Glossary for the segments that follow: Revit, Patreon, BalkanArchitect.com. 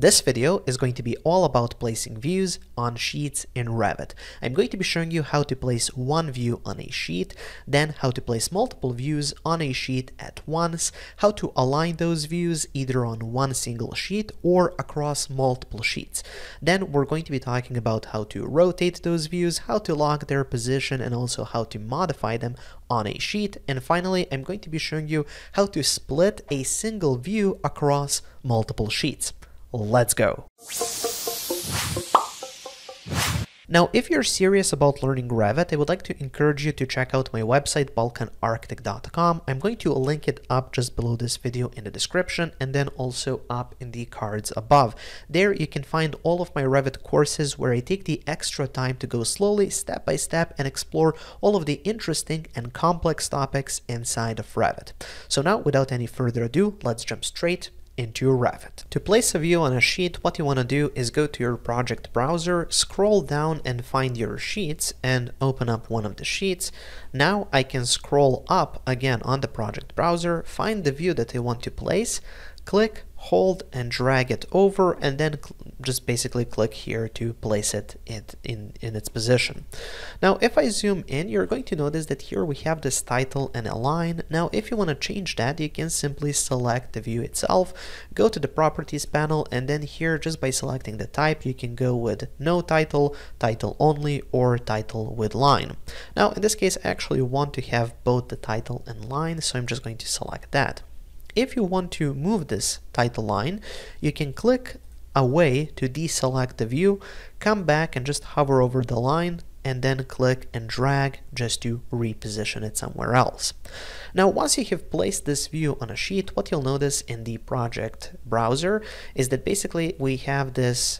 This video is going to be all about placing views on sheets in Revit. I'm going to be showing you how to place one view on a sheet, then how to place multiple views on a sheet at once, how to align those views either on one single sheet or across multiple sheets. Then we're going to be talking about how to rotate those views, how to lock their position, and also how to modify them on a sheet. And finally, I'm going to be showing you how to split a single view across multiple sheets. Let's go. Now, if you're serious about learning Revit, I would like to encourage you to check out my website, BalkanArchitect.com. I'm going to link it up just below this video in the description and then also up in the cards above. There you can find all of my Revit courses where I take the extra time to go slowly, step by step, and explore all of the interesting and complex topics inside of Revit. So now, without any further ado, let's jump straight into Revit. To place a view on a sheet, what you want to do is go to your project browser, scroll down and find your sheets and open up one of the sheets. Now I can scroll up again on the project browser, find the view that I want to place, click, hold and drag it over, and then just basically click here to place it in its position. Now, if I zoom in, you're going to notice that here we have this title and align. Now, if you want to change that, you can simply select the view itself, go to the properties panel, and then here, just by selecting the type, you can go with no title, title only, or title with line. Now, in this case, I actually want to have both the title and line, so I'm just going to select that. If you want to move this title line, you can click away to deselect the view, come back and just hover over the line, and then click and drag just to reposition it somewhere else. Now, once you have placed this view on a sheet, what you'll notice in the project browser is that basically we have this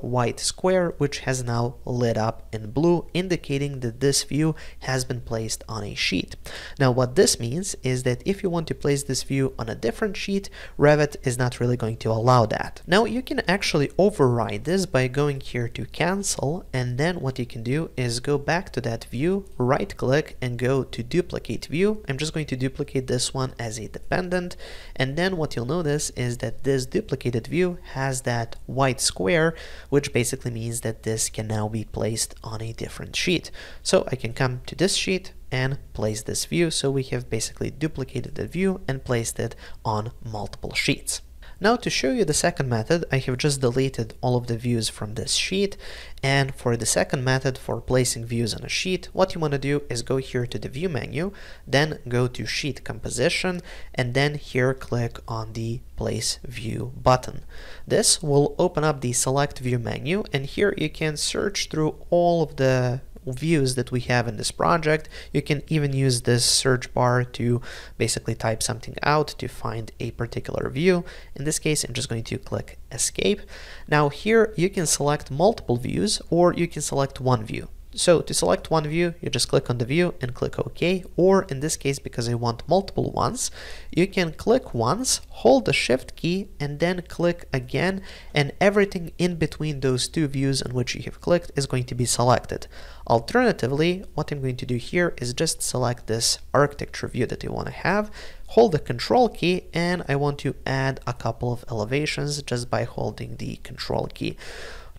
white square, which has now lit up in blue, indicating that this view has been placed on a sheet. Now, what this means is that if you want to place this view on a different sheet, Revit is not really going to allow that. Now, you can actually override this by going here to cancel, and then what you can do is go back to that view, right click and go to duplicate view. I'm just going to duplicate this one as a dependent, and then what you'll notice is that this duplicated view has that white square, which basically means that this can now be placed on a different sheet. So I can come to this sheet and place this view. So we have basically duplicated the view and placed it on multiple sheets. Now, to show you the second method, I have just deleted all of the views from this sheet. And for the second method for placing views on a sheet, what you want to do is go here to the view menu, then go to sheet composition, and then here click on the place view button. This will open up the select view menu, and here you can search through all of the views that we have in this project. You can even use this search bar to basically type something out to find a particular view. In this case, I'm just going to click escape. Now here you can select multiple views or you can select one view. So to select one view, you just click on the view and click OK, or in this case, because I want multiple ones, you can click once, hold the shift key, and then click again, and everything in between those two views on which you have clicked is going to be selected. Alternatively, what I'm going to do here is just select this architecture view that you want to have, hold the control key, and I want to add a couple of elevations just by holding the control key.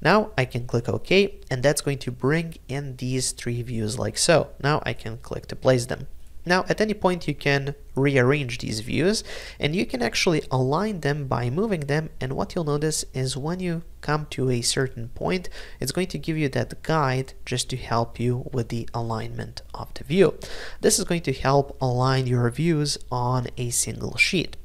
Now I can click OK, and that's going to bring in these three views like so. Now I can click to place them. Now, at any point, you can rearrange these views, and you can actually align them by moving them. And what you'll notice is when you come to a certain point, it's going to give you that guide just to help you with the alignment of the view. This is going to help align your views on a single sheet.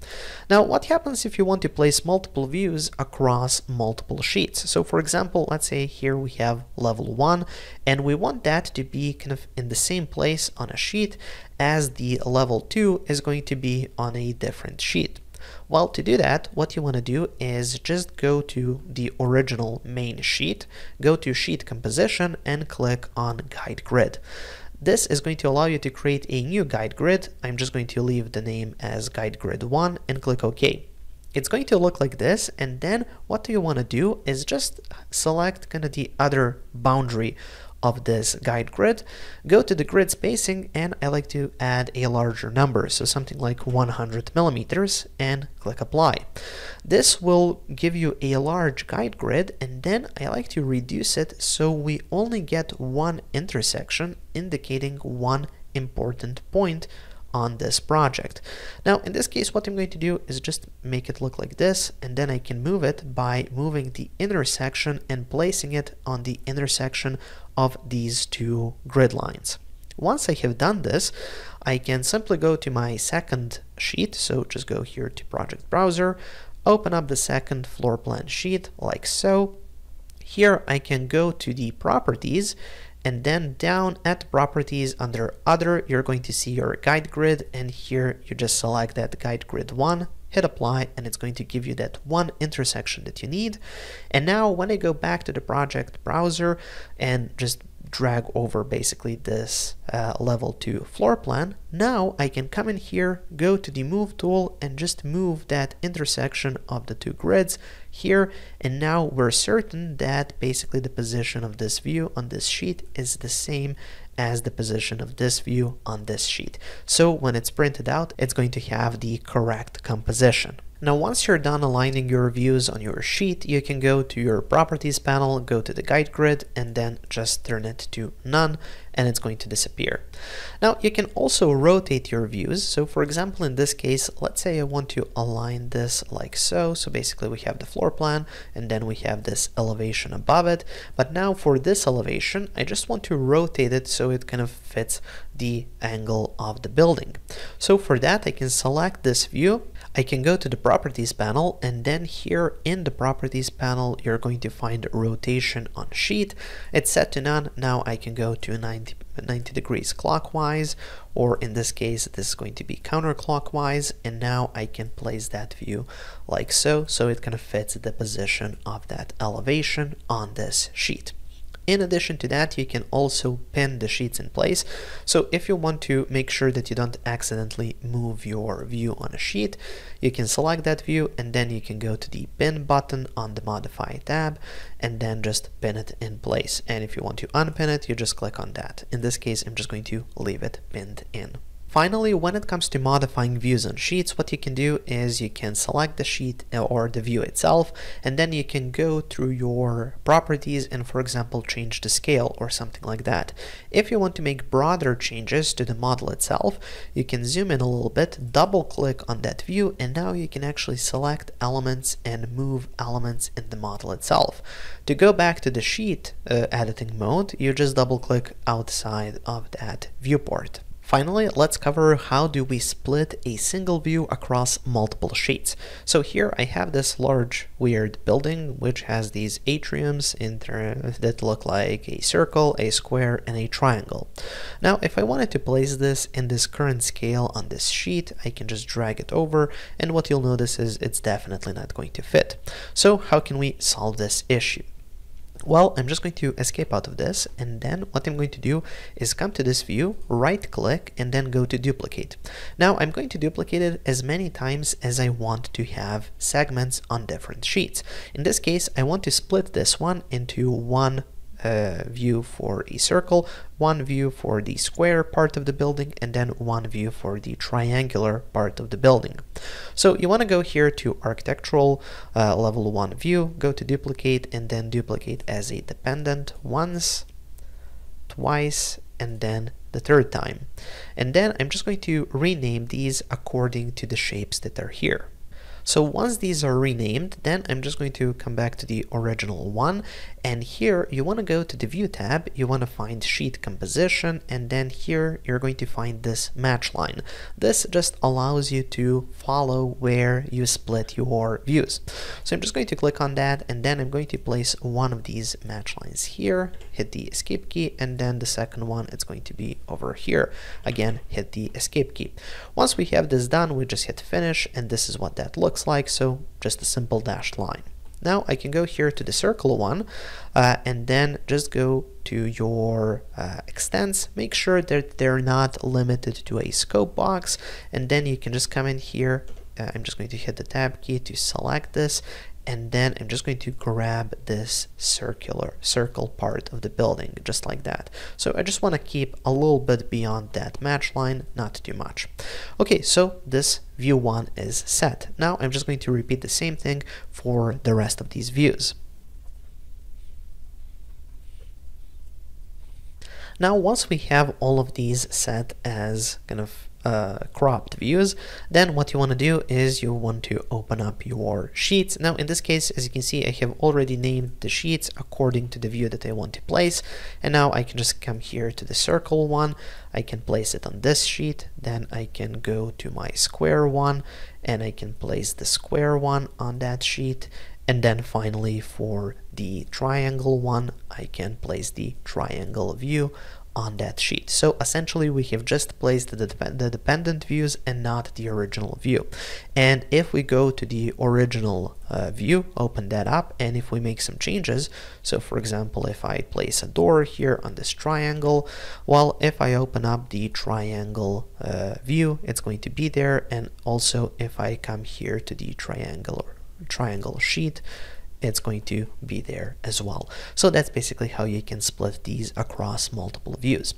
Now, what happens if you want to place multiple views across multiple sheets? So for example, let's say here we have level 1, and we want that to be kind of in the same place on a sheet as the level 2 is going to be on a different sheet. Well, to do that, what you want to do is just go to the original main sheet, go to sheet composition and click on guide grid. This is going to allow you to create a new guide grid. I'm just going to leave the name as guide grid 1 and click OK. It's going to look like this, and then what do you want to do is just select kind of the other boundary of this guide grid, go to the grid spacing, and I like to add a larger number, so something like 100 millimeters, and click apply. This will give you a large guide grid, and then I like to reduce it so we only get one intersection indicating one important point on this project. Now in this case what I'm going to do is just make it look like this, and then I can move it by moving the intersection and placing it on the intersection of these two grid lines. Once I have done this, I can simply go to my second sheet, so just go here to project browser, open up the second floor plan sheet like so. Here I can go to the properties, and then down at properties under other, you're going to see your guide grid, and here you just select that guide grid one, hit apply, and it's going to give you that one intersection that you need. And now when I go back to the project browser and just drag over basically this level 2 floor plan, now I can come in here, go to the move tool, and just move that intersection of the two grids here, and now we're certain that basically the position of this view on this sheet is the same as the position of this view on this sheet. So when it's printed out, it's going to have the correct composition. Now, once you're done aligning your views on your sheet, you can go to your properties panel, go to the guide grid, and then just turn it to none, and it's going to disappear. Now, you can also rotate your views. So for example, in this case, let's say I want to align this like so. So basically we have the floor plan, and then we have this elevation above it. But now for this elevation, I just want to rotate it so it kind of fits the angle of the building. So for that, I can select this view. I can go to the properties panel, and then here in the properties panel, you're going to find rotation on sheet. It's set to none. Now I can go to 90 degrees clockwise, or in this case, this is going to be counterclockwise. And now I can place that view like so, so it kind of fits the position of that elevation on this sheet. In addition to that, you can also pin the sheets in place. So if you want to make sure that you don't accidentally move your view on a sheet, you can select that view, and then you can go to the pin button on the modify tab, and then just pin it in place. And if you want to unpin it, you just click on that. In this case, I'm just going to leave it pinned in. Finally, when it comes to modifying views on sheets, what you can do is you can select the sheet or the view itself, and then you can go through your properties and, for example, change the scale or something like that. If you want to make broader changes to the model itself, you can zoom in a little bit, double click on that view, and now you can actually select elements and move elements in the model itself. To go back to the sheet editing mode, you just double click outside of that viewport. Finally, let's cover how do we split a single view across multiple sheets. So here I have this large weird building which has these atriums that look like a circle, a square, and a triangle. Now if I wanted to place this in this current scale on this sheet, I can just drag it over, and what you'll notice is it's definitely not going to fit. So how can we solve this issue? Well, I'm just going to escape out of this, and then what I'm going to do is come to this view, right click, and then go to duplicate. Now I'm going to duplicate it as many times as I want to have segments on different sheets. In this case, I want to split this one into one view for a circle, one view for the square part of the building, and then one view for the triangular part of the building. So you want to go here to architectural level 1 view, go to duplicate, and then duplicate as a dependent once, twice, and then the third time. And then I'm just going to rename these according to the shapes that are here. So once these are renamed, then I'm just going to come back to the original one, and here you want to go to the view tab, you want to find sheet composition, and then here you're going to find this match line. This just allows you to follow where you split your views. So I'm just going to click on that, and then I'm going to place one of these match lines here, hit the escape key, and then the second one, it's going to be over here. Again, hit the escape key. Once we have this done, we just hit finish, and this is what that looks like, so just a simple dashed line. Now I can go here to the circle one, and then just go to your extents, make sure that they're not limited to a scope box, and then you can just come in here, I'm just going to hit the tab key to select this, and then I'm just going to grab this circle part of the building, just like that. So I just want to keep a little bit beyond that match line, not too much. Okay, so this view one is set. Now I'm just going to repeat the same thing for the rest of these views. Now, once we have all of these set as kind of cropped views, then what you want to do is you want to open up your sheets. Now, in this case, as you can see, I have already named the sheets according to the view that I want to place. And now I can just come here to the circle one. I can place it on this sheet. Then I can go to my square one and I can place the square one on that sheet. And then finally, for the triangle one, I can place the triangle view on that sheet. So essentially, we have just placed the dependent views and not the original view. And if we go to the original view, open that up, and if we make some changes, so for example, if I place a door here on this triangle, well, if I open up the triangle view, it's going to be there. And also, if I come here to the triangle sheet, it's going to be there as well. So that's basically how you can split these across multiple views.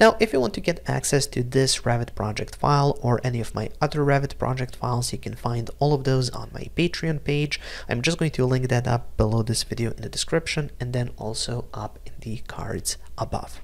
Now, if you want to get access to this Revit project file or any of my other Revit project files, you can find all of those on my Patreon page. I'm just going to link that up below this video in the description and then also up in the cards above.